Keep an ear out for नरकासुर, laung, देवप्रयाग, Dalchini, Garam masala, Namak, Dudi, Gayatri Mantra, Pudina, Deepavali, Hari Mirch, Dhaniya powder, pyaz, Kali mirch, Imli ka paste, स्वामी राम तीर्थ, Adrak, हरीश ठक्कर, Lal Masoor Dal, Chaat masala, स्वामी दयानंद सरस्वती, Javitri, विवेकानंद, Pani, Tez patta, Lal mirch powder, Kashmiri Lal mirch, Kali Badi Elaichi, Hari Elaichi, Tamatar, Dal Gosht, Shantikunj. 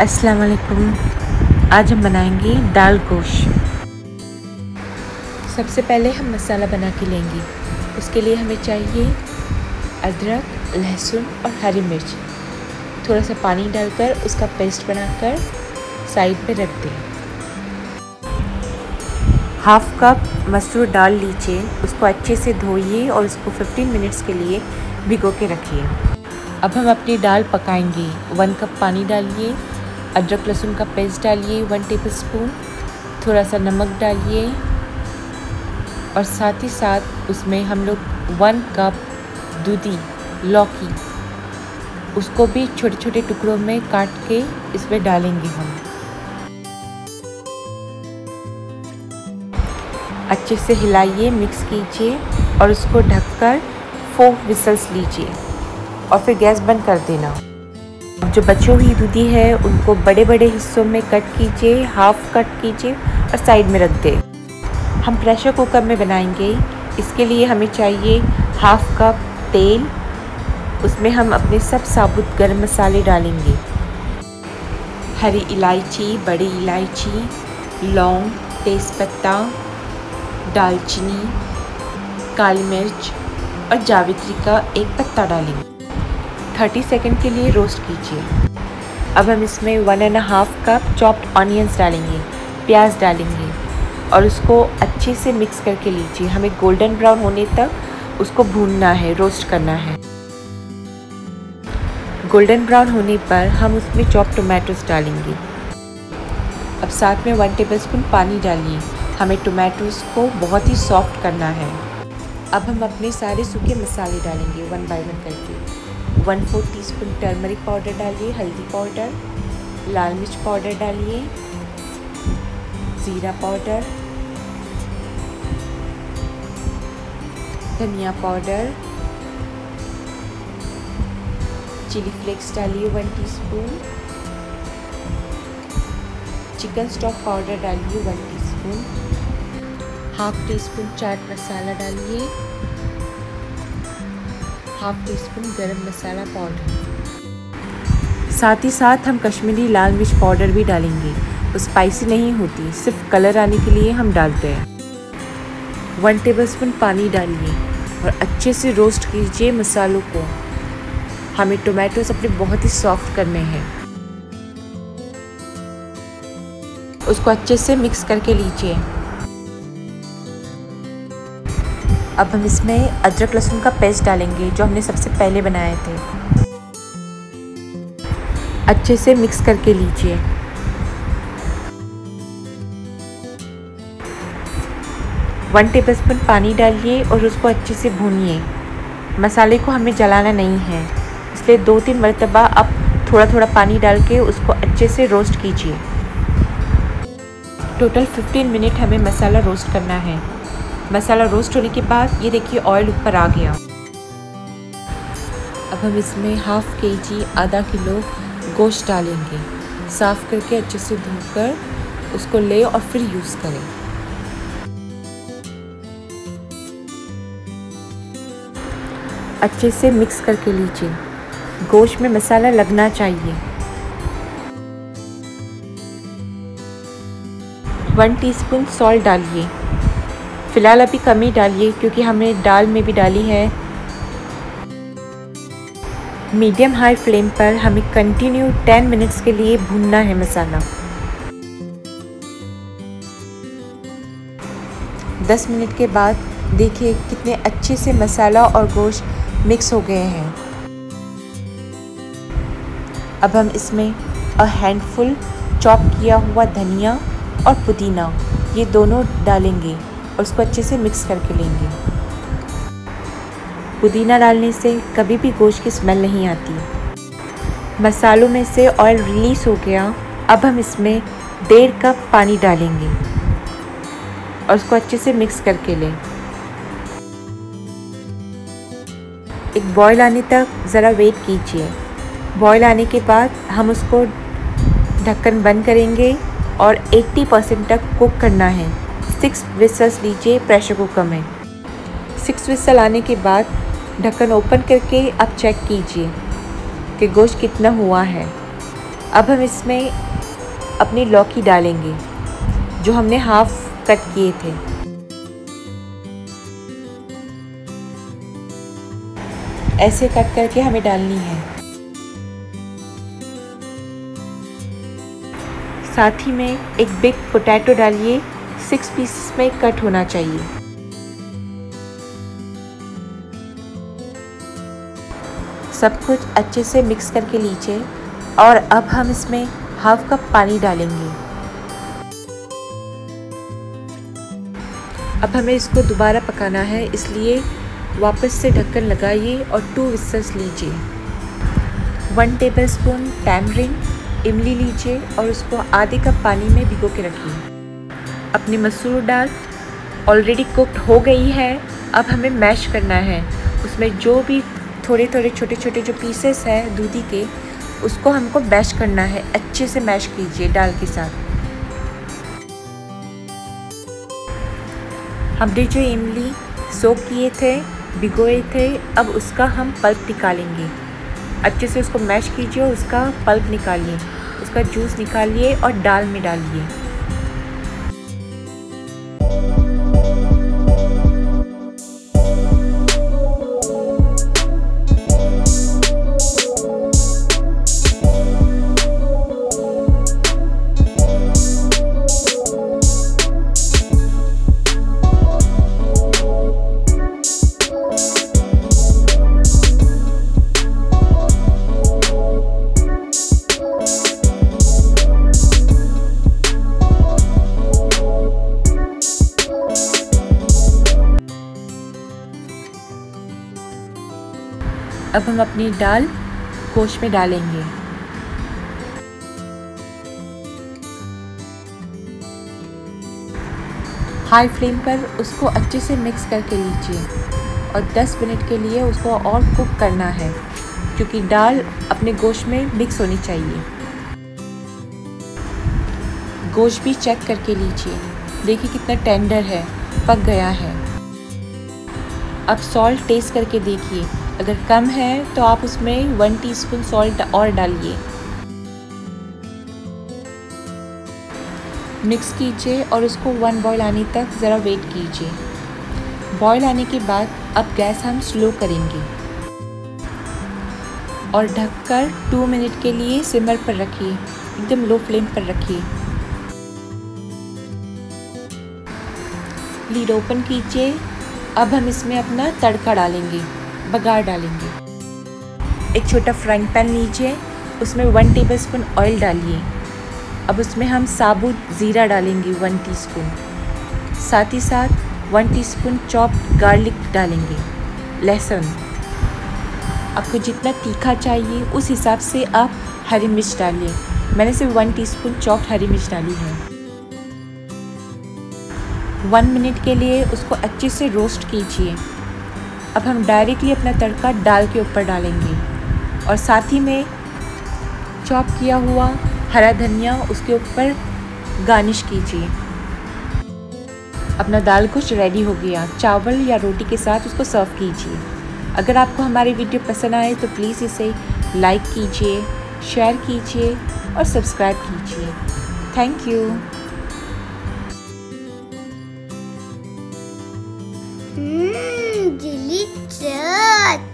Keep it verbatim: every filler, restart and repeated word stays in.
अस्सलाम वालेकुम। आज हम बनाएंगे दाल गोश्त। सबसे पहले हम मसाला बना के लेंगे। उसके लिए हमें चाहिए अदरक, लहसुन और हरी मिर्च। थोड़ा सा पानी डालकर उसका पेस्ट बनाकर साइड में रख दें। हाफ कप मसूर दाल लीजिए, उसको अच्छे से धोइए और उसको पंद्रह मिनट्स के लिए भिगो के रखिए। अब हम अपनी दाल पकाएंगे। वन कप पानी डालिए, अदरक लहसुन का पेस्ट डालिए वन टेबलस्पून, थोड़ा सा नमक डालिए और साथ ही साथ उसमें हम लोग वन कप दूधी लौकी, उसको भी छोटे छोटे टुकड़ों में काट के इसमें डालेंगे। हम अच्छे से हिलाइए, मिक्स कीजिए और उसको ढककर फोर विसल्स लीजिए और फिर गैस बंद कर देना। जो बची हुई दूधी है उनको बड़े बड़े हिस्सों में कट कीजिए, हाफ कट कीजिए और साइड में रख दें। हम प्रेशर कुकर में बनाएंगे। इसके लिए हमें चाहिए हाफ कप तेल, उसमें हम अपने सब साबुत गरम मसाले डालेंगे। हरी इलायची, बड़ी इलायची, लौंग, तेज पत्ता, दालचीनी, काली मिर्च और जावित्री का एक पत्ता डालेंगे। तीस सेकंड के लिए रोस्ट कीजिए। अब हम इसमें one and half cup chopped onions डालेंगे, प्याज डालेंगे और उसको अच्छे से मिक्स करके लीजिए। हमें गोल्डन ब्राउन होने तक उसको भूनना है, रोस्ट करना है। गोल्डन ब्राउन होने पर हम उसमें चॉप्ड टोमेटोस डालेंगे। अब साथ में वन टेबलस्पून पानी डालिए, हमें टोमेटोस को बहुत ही सॉफ्ट करना है। अब हम अपने सारे सूखे मसाले डालेंगे वन बाय वन करके। One four teaspoon turmeric powder डालिए, हल्दी पाउडर, लाल मिर्च पाउडर डालिए, ज़ीरा पाउडर, धनिया पाउडर, चिली फ्लेक्स डालिए one teaspoon, chicken stock powder डालिए one teaspoon, half teaspoon chaat masala डालिए, हाफ टी स्पून गरम मसाला पाउडर। साथ ही साथ हम कश्मीरी लाल मिर्च पाउडर भी डालेंगे। वो स्पाइसी नहीं होती, सिर्फ कलर आने के लिए हम डालते हैं। वन टेबलस्पून पानी डालिए और अच्छे से रोस्ट कीजिए मसालों को। हमें टोमेटोस अपने बहुत ही सॉफ्ट करने हैं। उसको अच्छे से मिक्स करके लीजिए। अब हम इसमें अदरक लहसुन का पेस्ट डालेंगे जो हमने सबसे पहले बनाए थे। अच्छे से मिक्स करके लीजिए। वन टेबलस्पून पानी डालिए और उसको अच्छे से भूनिए। मसाले को हमें जलाना नहीं है, इसलिए दो तीन मरतबा आप थोड़ा थोड़ा पानी डाल के उसको अच्छे से रोस्ट कीजिए। टोटल पंद्रह मिनट हमें मसाला रोस्ट करना है। मसाला रोस्ट होने के बाद ये देखिए ऑयल ऊपर आ गया। अब हम इसमें हाफ केजी आधा किलो गोश्त डालेंगे। साफ़ करके अच्छे से धोकर उसको ले और फिर यूज़ करें। अच्छे से मिक्स करके लीजिए। गोश्त में मसाला लगना चाहिए। वन टीस्पून सॉल्ट डालिए। फ़िलहाल अभी कम ही डालिए क्योंकि हमने दाल में भी डाली है। मीडियम हाई फ्लेम पर हमें कंटिन्यू दस मिनट्स के लिए भूनना है मसाला। दस मिनट के बाद देखिए कितने अच्छे से मसाला और गोश्त मिक्स हो गए हैं। अब हम इसमें अ हैंडफुल चॉप किया हुआ धनिया और पुदीना, ये दोनों डालेंगे और उसको अच्छे से मिक्स करके लेंगे। पुदीना डालने से कभी भी गोश्त की स्मेल नहीं आती। मसालों में से ऑयल रिलीज़ हो गया। अब हम इसमें डेढ़ कप पानी डालेंगे और उसको अच्छे से मिक्स करके लें। एक बॉयल आने तक ज़रा वेट कीजिए। बॉयल आने के बाद हम उसको ढक्कन बंद करेंगे और अस्सी परसेंट तक कुक करना है। सिक्स विसल्स लीजिए प्रेशर कुकर में। सिक्स विसल आने के बाद ढक्कन ओपन करके आप चेक कीजिए कि गोश्त कितना हुआ है। अब हम इसमें अपनी लौकी डालेंगे जो हमने हाफ कट किए थे। ऐसे कट करके हमें डालनी है। साथ ही में एक बिग पोटैटो डालिए, सिक्स पीसेस में कट होना चाहिए। सब कुछ अच्छे से मिक्स करके लीजिए और अब हम इसमें हाफ कप पानी डालेंगे। अब हमें इसको दोबारा पकाना है, इसलिए वापस से ढक्कन लगाइए और टू विस्ल्स लीजिए। वन टेबलस्पून टैमरिंड इमली लीजिए और उसको आधे कप पानी में भिगो के रखिए। अपनी मसूर दाल ऑलरेडी कुक्ड हो गई है। अब हमें मैश करना है। उसमें जो भी थोड़े थोड़े छोटे छोटे जो पीसेस हैं दूधी के, उसको हमको मैश करना है। अच्छे से मैश कीजिए दाल के साथ। हमने जो इमली सोक किए थे, भिगोए थे, अब उसका हम पल्प निकालेंगे। अच्छे से उसको मैश कीजिए और उसका पल्प निकालिए, उसका जूस निकालिए और दाल में डालिए। अब हम अपनी दाल गोश्त में डालेंगे। हाई फ्लेम पर उसको अच्छे से मिक्स करके लीजिए और दस मिनट के लिए उसको और कुक करना है, क्योंकि दाल अपने गोश्त में मिक्स होनी चाहिए। गोश्त भी चेक करके लीजिए, देखिए कितना टेंडर है, पक गया है। अब सॉल्ट टेस्ट करके देखिए, अगर कम है तो आप उसमें वन टीस्पून सॉल्ट और डालिए। मिक्स कीजिए और उसको वन बॉयल आने तक ज़रा वेट कीजिए। बॉयल आने के बाद अब गैस हम स्लो करेंगे और ढककर टू मिनट के लिए सिमर पर रखिए, एकदम लो फ्लेम पर रखिए। लीड ओपन कीजिए। अब हम इसमें अपना तड़का डालेंगे, बघार डालेंगे। एक छोटा फ्राइंग पैन लीजिए, उसमें वन टेबलस्पून ऑयल डालिए। अब उसमें हम साबुत ज़ीरा डालेंगे वन टीस्पून, साथ ही साथ वन टीस्पून चॉप्ड गार्लिक डालेंगे, लहसुन। आपको जितना तीखा चाहिए उस हिसाब से आप हरी मिर्च डालिए। मैंने सिर्फ वन टीस्पून चॉप्ड हरी मिर्च डाली है। वन मिनट के लिए उसको अच्छे से रोस्ट कीजिए। अब हम डायरेक्टली अपना तड़का दाल के ऊपर डालेंगे और साथ ही में चॉप किया हुआ हरा धनिया उसके ऊपर गार्निश कीजिए। अपना दाल गोश्त रेडी हो गया। चावल या रोटी के साथ उसको सर्व कीजिए। अगर आपको हमारी वीडियो पसंद आए तो प्लीज़ इसे लाइक कीजिए, शेयर कीजिए और सब्सक्राइब कीजिए। Thank you. Delicious.